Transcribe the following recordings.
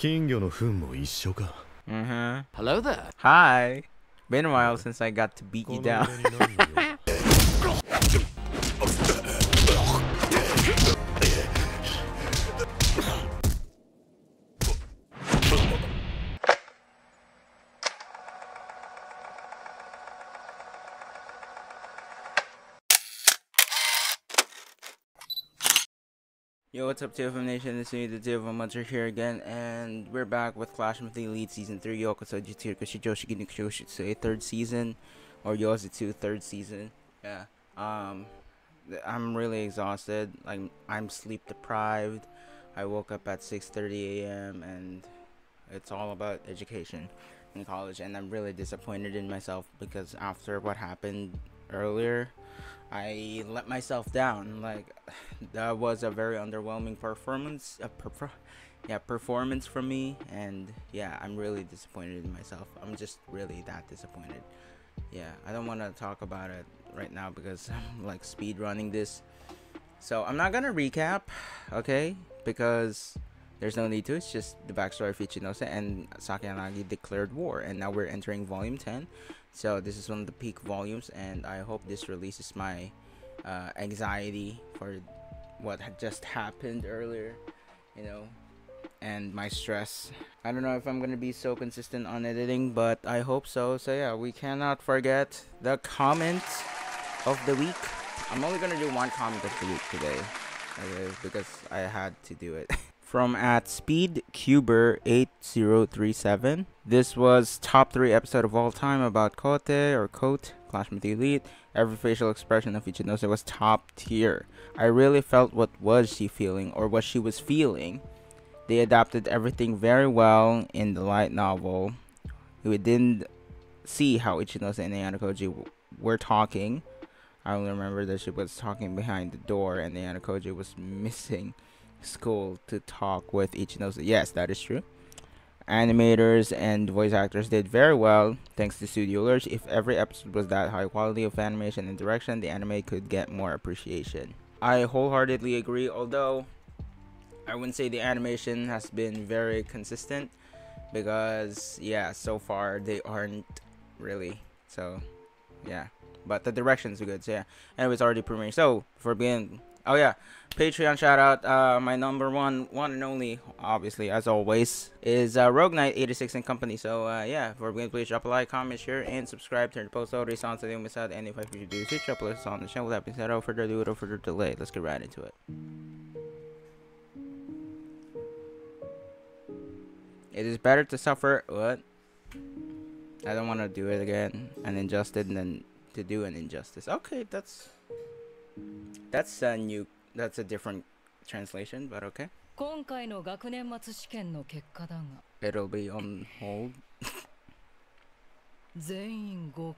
金魚の糞も一緒か。Hello there. Hi. Been a while since I got to beat you down. Yo, what's up, TFM Nation? This is the TFM Muncher here again, and we're back with Classroom of the Elite Season 3, Youkoso Jitsuryoku Shijou Shugi no Kyoushitsu e, 3rd season, or Youjitsu 3rd season. Yeah, I'm really exhausted. I'm sleep deprived. I woke up at 6:30 a.m. and it's all about education in college, and I'm really disappointed in myself because after what happened earlier, I let myself down. Like, that was a very underwhelming performance performance from me, and yeah, I'm really disappointed in myself. I'm just really that disappointed. Yeah, I don't want to talk about it right now because I'm like speed running this, so I'm not gonna recap, okay, because there's no need to. It's just the backstory of Ichinose and Sakayanagi declared war, and now we're entering volume 10. So this is one of the peak volumes, and I hope this releases my anxiety for what had just happened earlier, you know, and my stress. I don't know if I'm gonna be so consistent on editing, but I hope so. So yeah, we cannot forget the comment of the week. I'm only gonna do one comment of the week today, because I had to do it. From @speedcuber8037, this was top 3 episode of all time about Kote or Kote, Clash with the Elite. Every facial expression of Ichinose was top tier. I really felt what was she feeling, or what she was feeling. They adapted everything very well in the light novel. We didn't see how Ichinose and Ayanokōji were talking. I only remember that she was talking behind the door and Ayanokōji was missing school to talk with Ichinose. Yes, that is true. Animators and voice actors did very well thanks to Studio Lurch. If every episode was that high quality of animation and direction, the anime could get more appreciation. I wholeheartedly agree, although I wouldn't say the animation has been very consistent because yeah, so far they aren't really. So yeah, but the directions are good. So yeah, and it's already premiering, so for being oh yeah, Patreon shout out. My number one and only, obviously, as always, is Rogue Knight 86 and company. So yeah, for being, please drop a like, comment, share, and subscribe. Turn the post notifications on so you don't miss out. And if I do you switch up lists on the channel, that being said, without further ado, without further delay, let's get right into it. It is better to suffer. What? I don't want to do it again. An injustice than to do an injustice. Okay, that's a new, that's a different translation, but okay. It'll be on hold. No.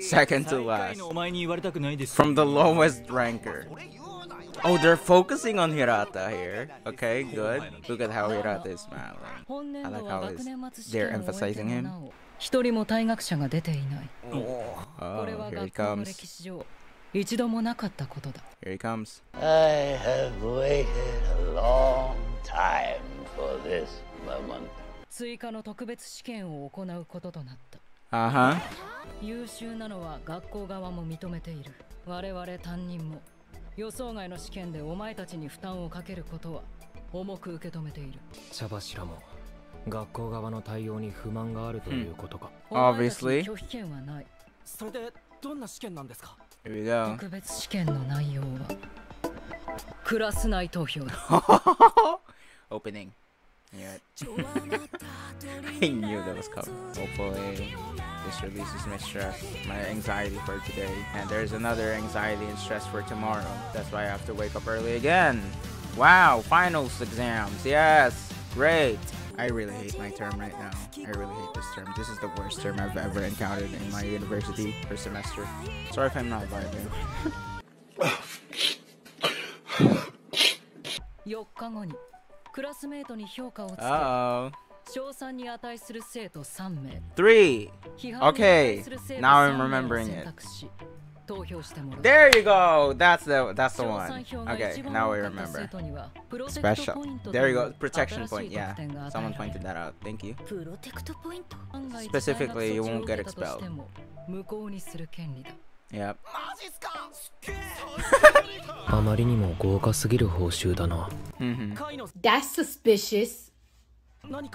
Second to last. From the lowest ranker. Oh, they're focusing on Hirata here. Okay, good. Look at how Hirata is smiling. I like how they're emphasizing him. Oh, here he comes. Here he comes. I have waited a long time for this moment. Uh-huh. 予想外の試験でお前たちに負担をかけることは重く受け止めている。茶柱も学校側の対応に不満があるということか。Obviously。拒否権はない。それでどんな試験なんですか？特別試験の内容はクラス内投票です。Opening。Yeah. I knew that was coming. Hopefully, this releases my stress, my anxiety for today, and there's another anxiety and stress for tomorrow. That's why I have to wake up early again. Wow, finals exams. Yes, great. I really hate my term right now. I really hate this term. This is the worst term I've ever encountered in my university or semester. Sorry if I'm not vibing. Uh-oh. 3. Okay, now I'm remembering it. There you go. That's the one. Okay, now I remember. Special. There you go. Protection point. Yeah, someone pointed that out. Thank you. Specifically, you won't get expelled. Yep. That's suspicious. Yep. Yep. And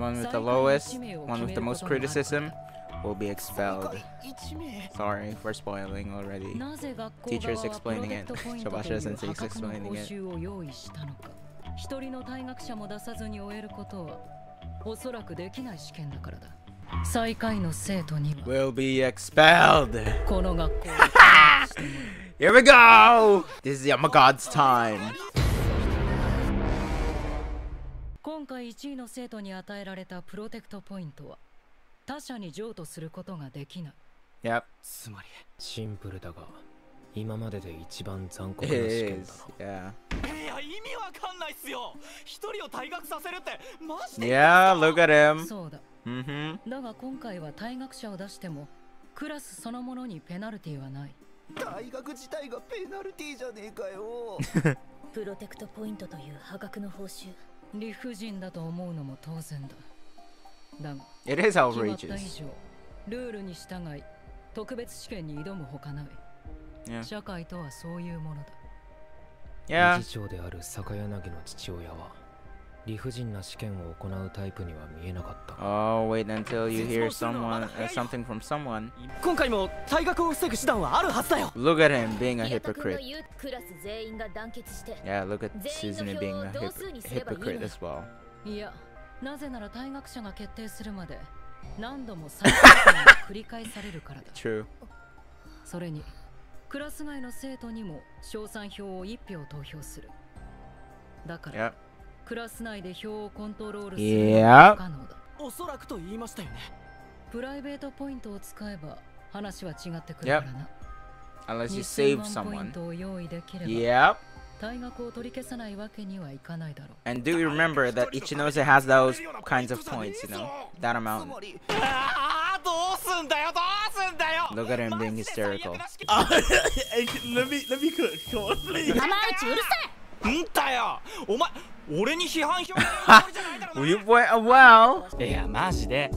one with the lowest, one with the most criticism will be expelled. Sorry for spoiling already. Teacher's explaining it. Shobashira sensei's explaining it. Will be expelled! Here we go! This is Yamagod's time. 今回1位の生徒に与えられたプロテクトポイントは他者に譲渡することができない。Yep. つまりシンプルだが今までで一番残酷な試験だな。いや、意味わかんないっすよ。一人を退学させるってマジで。Yeah, look at him. そうだ。だが今回は退学者を出してもクラスそのものにペナルティはない。退学自体がペナルティじゃねえかよ。プロテクトポイントという破格の報酬。理不尽だと思うのも当然だ。だが、決まった以上、ルールに従い、特別試験に挑むほかない。社会とはそういうものだ。理事長であるSakayanagiの父親は、理不尽な試験を行うタイプには見えなかった。Oh, wait until you hear someone, something from someone. 今回も退学を防ぐ手段はあるはずだよ。Look at him being a hypocrite. Yeah, look at Susan being a hypocrite as well. いや、なぜなら退学者が決定するまで何度も再選が繰り返されるからだ。True. それにクラス外の生徒にも賞賛票を1票投票する。だから。クラス内で票をコントロールするのは不可能だ。おそらくと言いましたよね。プライベートポイントを使えば話は違ってくるからな。Unless you save someone. Yep. 退学を取り消さないわけにはいかないだろう。And do you remember that Ichinose has those kinds of points, you know? That amount. ああ、どうすんだよ、どうすんだよ。Look at him being hysterical. Let me cook. Come on, please. 浜内うるさい。んだよ。お前、俺に批判票じゃない。いや、マジで。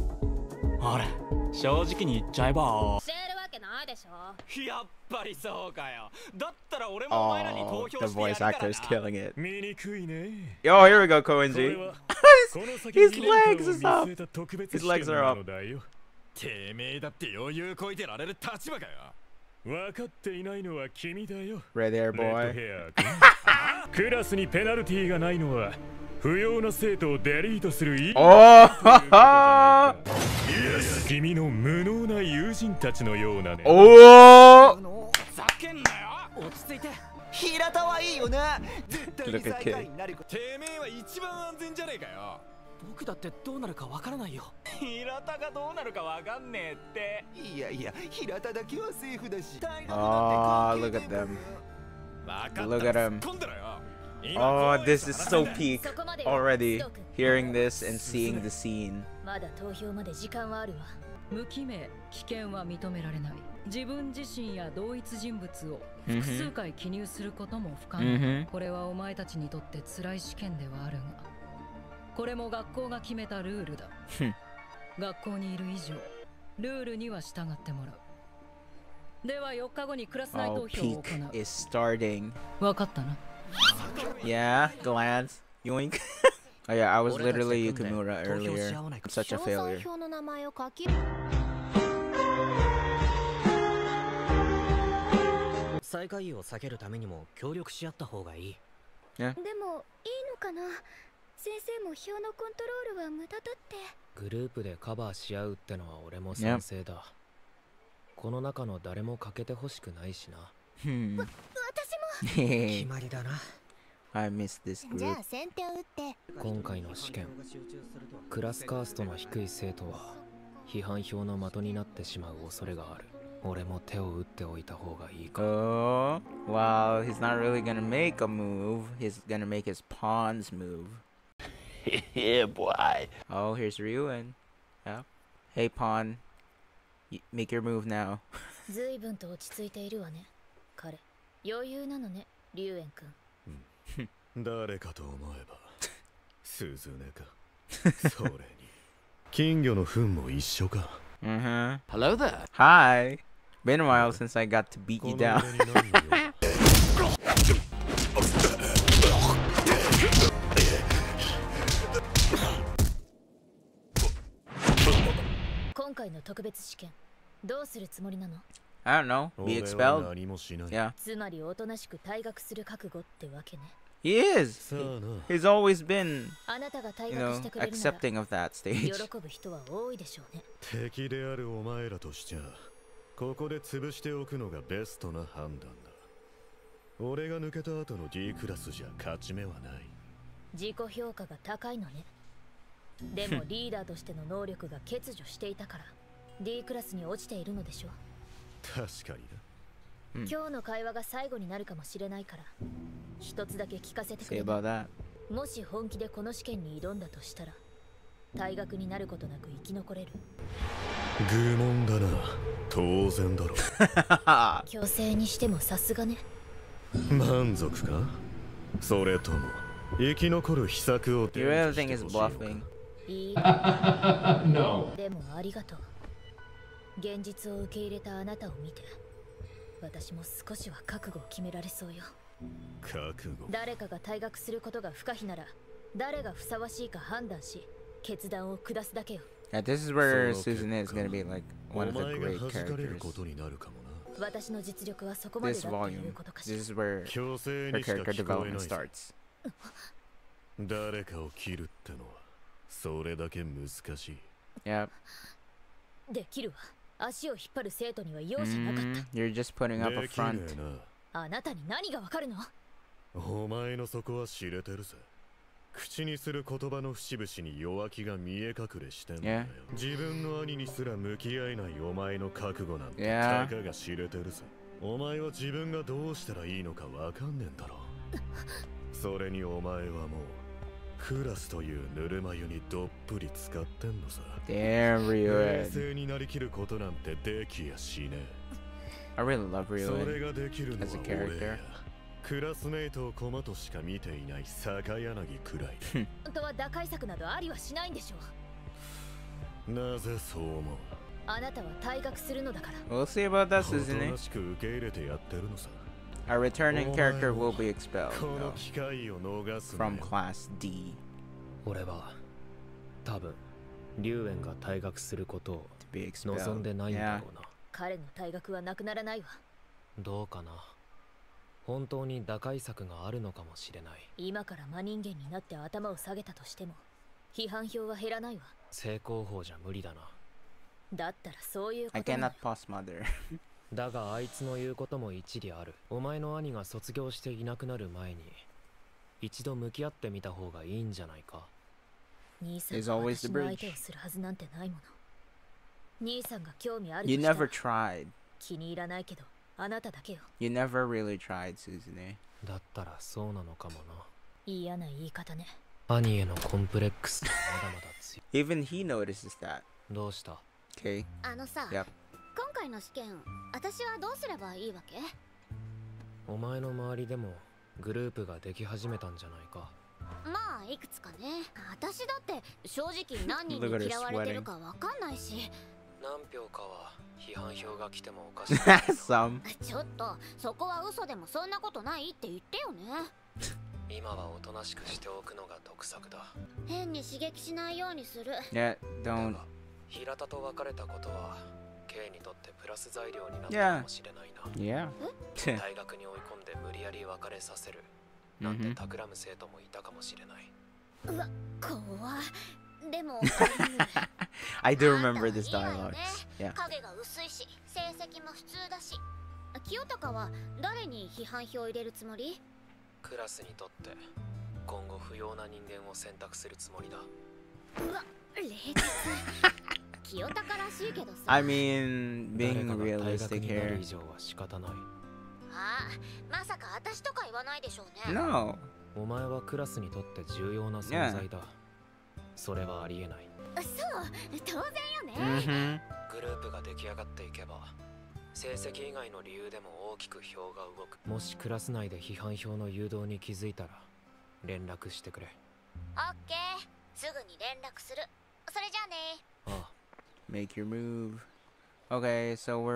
ほら、正直に言っちゃえば。してるわけないでしょ。やっぱりそうかよ。だったら俺もお前らに投票してやるからな。The voice actor's killing it. Yo, here we go, Koenji. His legs is up. His legs are up. てめえだって余裕こいてられる立場かよ。分かっていないのは君だよ。Red hair boy. クラスにペナルティーがないのは不要な生徒をデリートする意味。君の無能な友人たちのようなね。おお。ざけんなよ。落ち着いて。平田はいいよな。絶対に最下位になる。てめえは一番安全じゃねえかよ。僕だってどうなるかわからないよ。平田がどうなるかわかんねえって。いやいや、平田だけはセーフだし。ああ、look at them. Look at him. Oh, this is so peak already. Hearing this and seeing the scene. Oh, peak is starting. Yeah, glance. Yoink. Oh yeah, I was literally Yukimura earlier. I'm such a failure. Yeah. 先生も票のコントロールは無駄だって。グループでカバーし合うってのは俺も賛成だ。この中の誰も欠けてほしくないしな。私も。決まりだな。I miss this group。じゃあ先手を打って。今回の試験、クラスカーストの低い生徒は批判票の的になってしまう恐れがある。俺も手を打っておいた方がいいか。Oh, wow, he's not really gonna make a move. He's gonna make his pawns move. Yeah, boy. Oh, here's Ryuan. Yeah. Hey, pawn. Make your move now. ずいぶんと落ち着いているわね。彼、余裕なのね、龍炎君。誰かと思えば、鈴音か。それに、金魚の糞も一緒か。Mm-hmm. Hello there. Hi. Been a while since I got to beat you down. I don't know. Be expelled? Yeah. He is. He's always been, you know, accepting of that stage. Say about that. You really think it's bluffing? No. 現実を受け入れたあなたを見て、私も少しは覚悟を決められそうよ。覚悟。誰かが退学することが不可避なら、誰がふさわしいか判断し、決断を下すだけよ。This is where Susan is going to be like one of the great characters. 私の実力はそこまでだということかしら。This volume. This is where her character development starts. 誰かを切るってのはそれだけ難しい。Yep. できるわ。 足を引っ張る生徒には容赦なかった。You're just putting up a front. あなたに何がわかるの？お前の底は知れてるぜ。口にする言葉の節々に弱気が見え隠れしてんだよ。自分の兄にすら向き合えないお前の覚悟なんてたかが知れてるぜ。お前は自分がどうしたらいいのかわかんねえんだろ。それにお前はもう。クラスというぬるま湯にどっぷり使ってんのさ。Damn, Ryuan. 冷静になりきることなんてできやしねえ。I really love Ryuan as a character. クラスメイトをコマとしか見ていないSakayanagiくらい。本当は打開策などありはしないんでしょう。なぜそう思う？あなたは退学するのだから。We'll see about that, isn't it? 正しく受け入れてやってるのさ。A returning character will be expelled though, from Class D. To be expelled. Yeah. I cannot pass mother. だがあいつの言うことも一理ある。お前の兄が卒業していなくなる前に一度向き合ってみた方がいいんじゃないか。兄さんが私の相手をするはずなんてないもの。兄さんが興味あるとしたら気に入らないけどあなただけよ。You never really tried, Susan. だったらそうなのかもな。嫌な言い方ね。兄へのコンプレックスがまだまだ強い。Even he notices that. どうした？ Okay. あのさ。Yep. 今回の試験、私はどうすればいいわけ？お前の周りでもグループができ始めたんじゃないか。まあいくつかね。私だって正直何人に嫌われてるかわかんないし。何票かは批判票が来てもおかしくない。ちょっとそこは嘘でもそんなことないって言ってよね。今はおとなしくしておくのが得策だ。変に刺激しないようにする。ね、どん。平田と別れたことは。 K にとってプラス材料になったかもしれないな。大学に追い込んで無理やり別れさせるなんて企む生徒もいたかもしれない。うわ、怖い。でもI do remember this dialogue. 影が薄いし、成績も普通だし。清高は誰に批判票を入れるつもり？クラスにとって今後不要な人間を選択するつもりだ。うわ、冷徹。I mean, being realistic here. No. Yeah. Mm-hmm. Make your move. Okay, so we're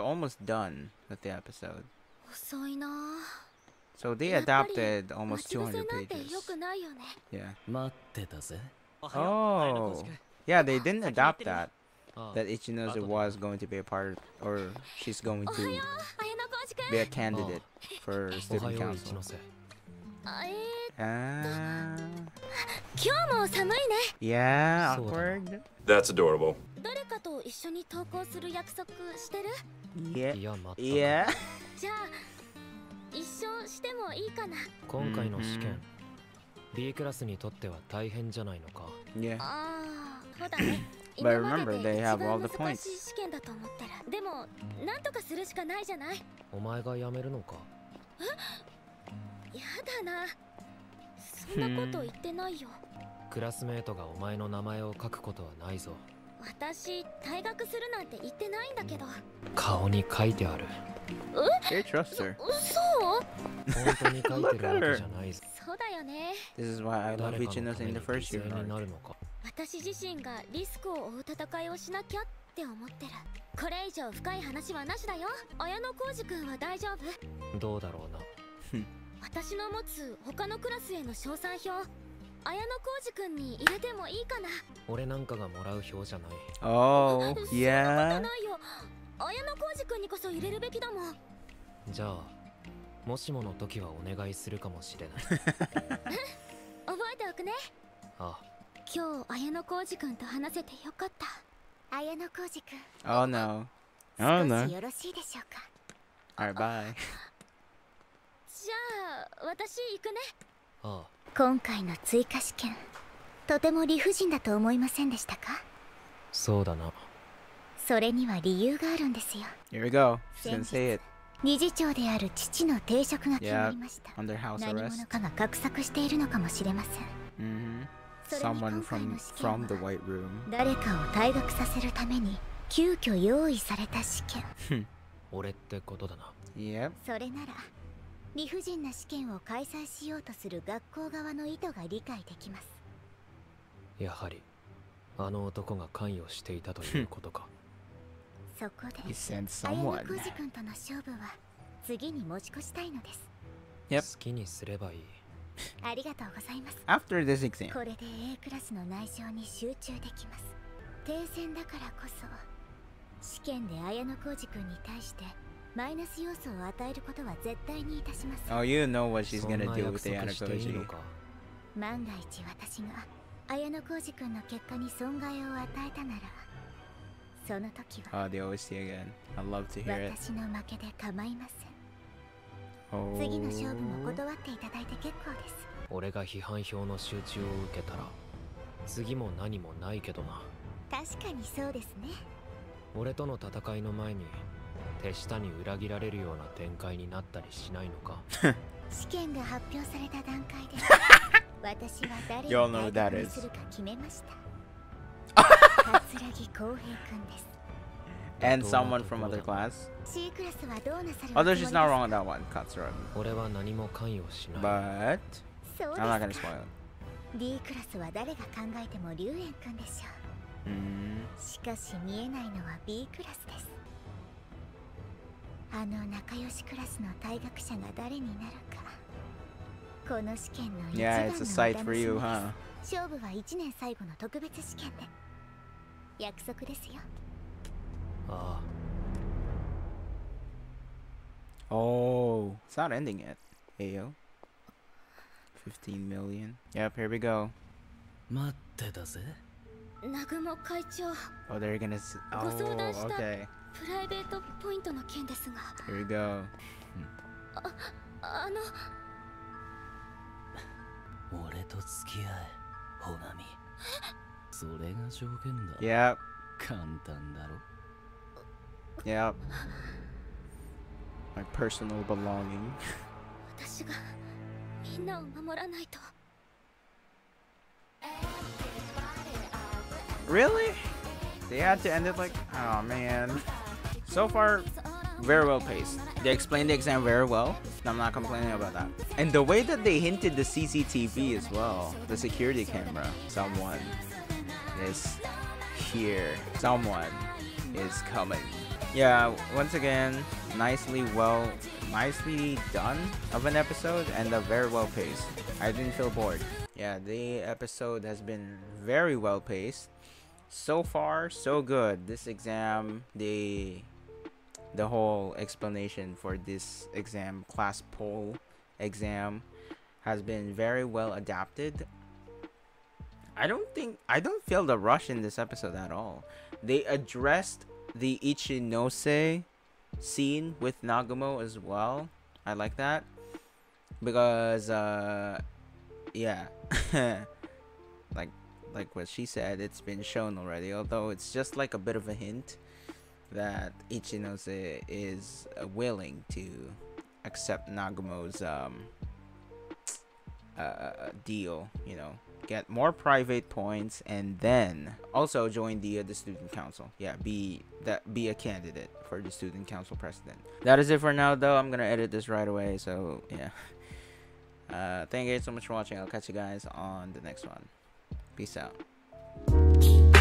almost done with the episode. So they adapted almost 200 pages. Yeah. Oh. Yeah, they didn't adapt that Ichinose was going to be a part of, or she's going to be a candidate for student council. Yeah, awkward. That's adorable. Yeah. Yeah. Yeah. But remember, they have all the points. They trust her. Look at her. This is why I love Ichinose in the first year. Oh, yeah. Oh no. Oh no. Alright, bye. Here we go. Sensei it. Yeah, under house arrest. Mm-hmm. Someone from the White Room. Yep. He sent someone. Yep. After this exam. Oh, you know what she's gonna do with the Ayanokōji. Oh, they always say again. I love to hear it. Oh. You all know who that is. And someone from other class. Although she's not wrong on that one, Katsuragi. But I'm not gonna spoil it. Yeah, it's a sight for you, huh? Oh, it's not ending yet. Ayo. 15 million. Yep, here we go. Oh, they're gonna. Oh, okay. Here we go. それが条件だ。Yep. 簡単だろ。Yep. My personal belonging. 私がみんなを守らないと。Really? They had to end it like, oh man. So far, very well paced. They explained the exam very well. I'm not complaining about that. And the way that they hinted the CCTV as well, the security camera. Someone is here. Someone is coming. Yeah, once again, nicely done of an episode and a very well paced. I didn't feel bored. Yeah, the episode has been very well paced. So far, so good. This exam, the whole explanation for this exam, class poll exam, has been very well adapted. I don't feel the rush in this episode at all. They addressed the Ichinose scene with Nagumo as well. I like that because yeah. Like what she said, it's been shown already, although it's just like a bit of a hint that Ichinose is willing to accept Nagumo's deal, you know, get more private points and then also join the student council. Yeah, be a candidate for the student council president. That is it for now though. I'm gonna edit this right away, so yeah. Thank you guys so much for watching. I'll catch you guys on the next one. Peace out.